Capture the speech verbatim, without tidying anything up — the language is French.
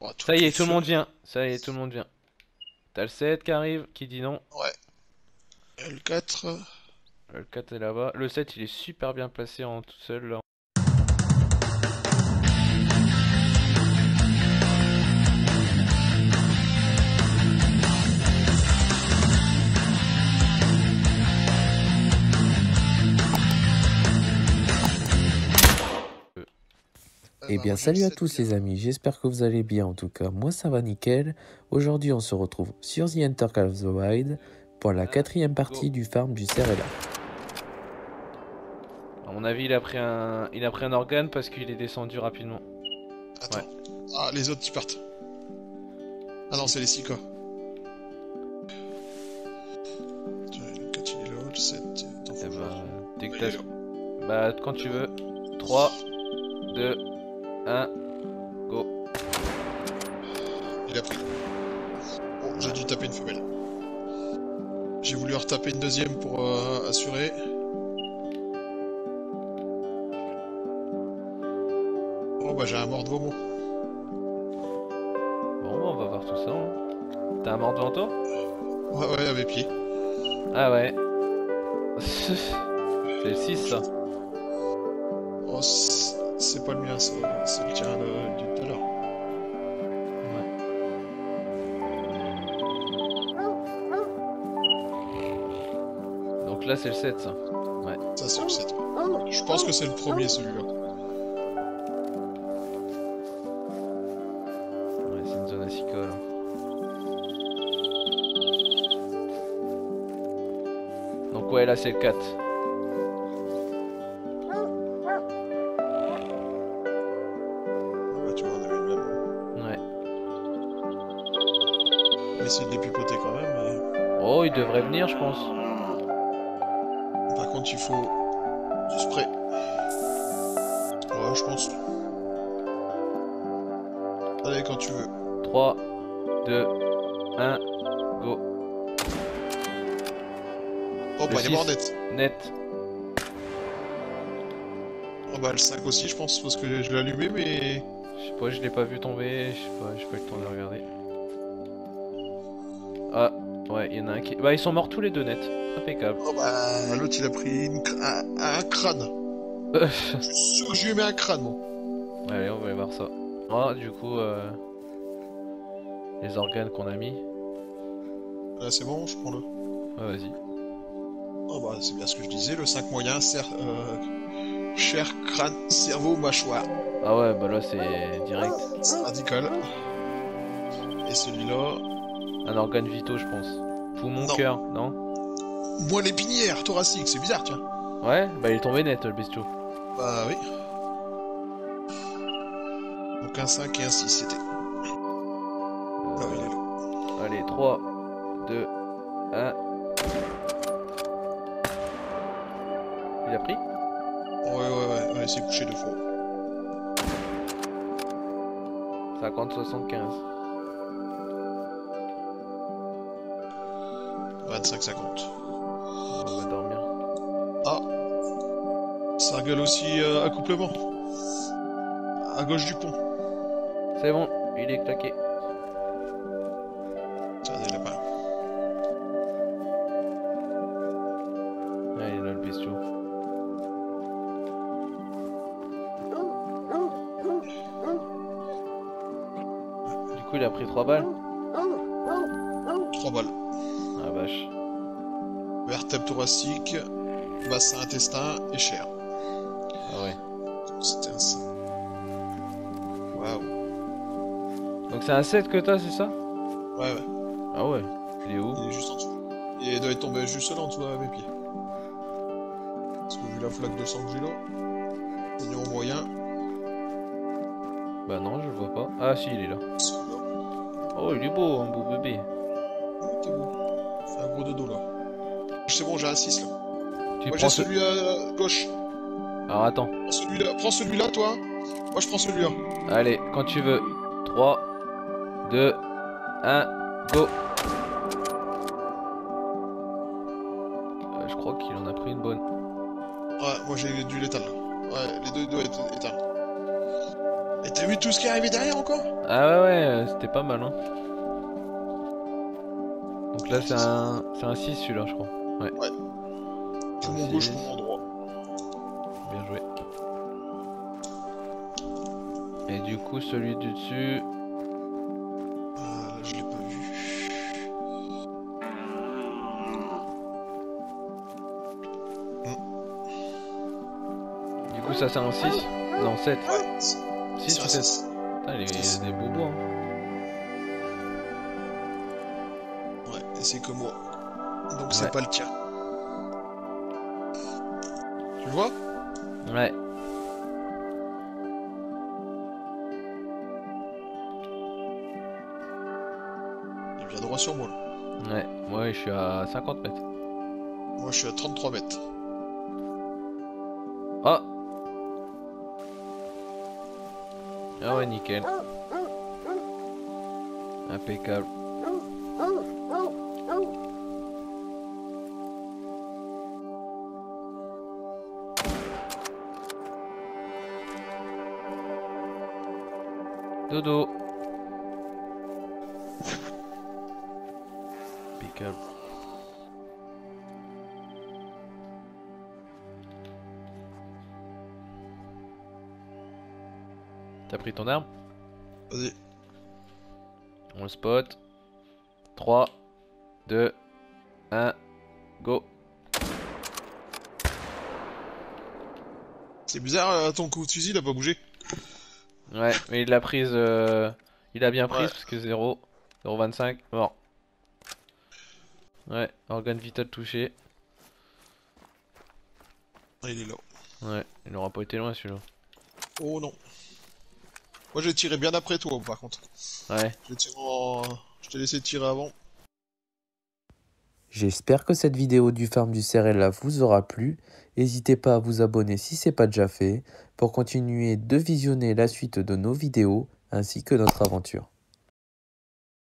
Oh, ça y est, tout le monde vient. Ça y est, tout le monde vient. T'as le sept qui arrive, qui dit non. Ouais. Le quatre. Le quatre est là-bas. Le sept, il est super bien placé en tout seul là. Eh bien salut à tous les amis, j'espère que vous allez bien en tout cas, moi ça va nickel. Aujourd'hui on se retrouve sur The Entercall of the Wild pour la quatrième partie du farm du cerf élaphe. A mon avis il a pris un, il a pris un organe parce qu'il est descendu rapidement. Attends, ouais. Ah les autres qui partent. Ah non c'est les six quoi. quatre il est là, sept t'en fous pas. Bah quand tu veux, trois, deux, un, go. Il a pris. Bon, j'ai dû taper une femelle. J'ai voulu retaper une deuxième pour euh, assurer. Oh bah j'ai un mort devant moi. Bon on va voir tout ça. Hein. T'as un mort devant toi? Ouais ouais, à mes pieds. Ah ouais. C'est le six ça. Oh, c'est pas le mien, c'est le tien de tout à l'heure. Ouais. Donc là c'est le sept ça. Ouais. Ça c'est le sept. Je pense que c'est le premier celui-là. Ouais c'est une zone à six K là. Donc ouais là c'est le quatre. Essayer de les pipoter quand même. Mais... Oh, il devrait venir, je pense. Par contre, il faut du spray. Ouais, je pense. Allez, quand tu veux. trois, deux, un, go. Oh, bah, il est mort net. Net. Oh, bah, le cinq aussi, je pense, parce que je l'ai allumé, mais. Je sais pas, je l'ai pas vu tomber, je sais pas, j'ai pas eu le temps de regarder. Ah, ouais, il y en a un qui... Bah, ils sont morts tous les deux net. Impeccable. Oh bah, l'autre, il a pris une... un... un crâne. Je suis sûr que je lui ai mis un crâne, moi. Allez, on va aller voir ça. Ah, du coup, euh... les organes qu'on a mis. Là, c'est bon, je prends le. Ah, vas-y. Oh bah, c'est bien ce que je disais, le cinq moyen, cer... euh... cher, crâne, cerveau, mâchoire. Ah ouais, bah là, c'est direct. C'est radical. Et celui-là... Un organe vitaux, je pense. Poumon, cœur, non? Moi, l'épinière, thoracique, c'est bizarre, tiens. Ouais, bah il est tombé net, le bestiau. Bah oui. Donc un cinq et un six, c'était. Ah oui, il est là. Allez, trois, deux, un. Il a pris? Ouais, ouais, ouais, ouais, c'est couché deux fois. cinquante, soixante-quinze. vingt-cinq cinquante. On va dormir. Ah, ça rigole aussi euh, accouplement. À gauche du pont. C'est bon, il est claqué. Tiens, il est là-bas. Ouais, il est là le bestiau. Du coup, il a pris trois balles. trois balles. Ah vache. Vertèbre thoracique, bassin intestin et chair. Ah ouais. C'était un sept. Waouh. Donc c'est un sept que t'as, c'est ça? Ouais, ouais. Ah ouais. Il est où? Il est juste en dessous. Il doit être tombé juste là en dessous à mes pieds. Parce que vu la flaque de sang que j'ai là, il est en moyen. Bah non, je le vois pas. Ah si, il est là. Oh, il est beau, un beau bébé. C'est bon. C'est un gros dodo là. C'est bon, j'ai un six là. Tu moi j'ai ce... celui à gauche. Alors attends. Prends celui-là, prends celui-là toi. Moi je prends celui-là. Allez, quand tu veux. trois, deux, un, go. Euh, je crois qu'il en a pris une bonne. Ouais, moi j'ai du létal là. Ouais, les deux doivent être éteints. Et t'as vu tout ce qui est arrivé derrière encore? Ah ouais ouais, c'était pas mal hein. Donc là c'est un... c'est un six celui-là je crois. Ouais. Ouais. Pour mon gauche, pour mon droit. Bien joué. Et du coup celui du dessus... Ah là je l'ai pas vu. Mmh. Du coup ça c'est un six. Non sept. Ouais. six ou sept. Putain il est des beaux bois hein. C'est que moi, donc c'est ouais. Pas le tien. Tu le vois? Ouais. Il vient droit sur moi là. Ouais, moi ouais, je suis à cinquante mètres. Moi je suis à trente-trois mètres. Ah! Ah ouais, nickel. Impeccable. Dodo. Impeccable. T'as pris ton arme? Vas-y. On le spot. trois, deux, un, go. C'est bizarre, ton coup de fusil il a pas bougé. Ouais, mais il l'a prise, euh... il a bien prise ouais. Parce que zéro, zéro virgule vingt-cinq, mort. Ouais, organe vital touché. Il est là. Ouais, il n'aura pas été loin celui-là. Oh non. Moi j'ai tiré bien après toi par contre. Ouais. J'ai tiré en... Je t'ai laissé tirer avant. J'espère que cette vidéo du farm du cerf élaphe vous aura plu. N'hésitez pas à vous abonner si ce n'est pas déjà fait pour continuer de visionner la suite de nos vidéos ainsi que notre aventure.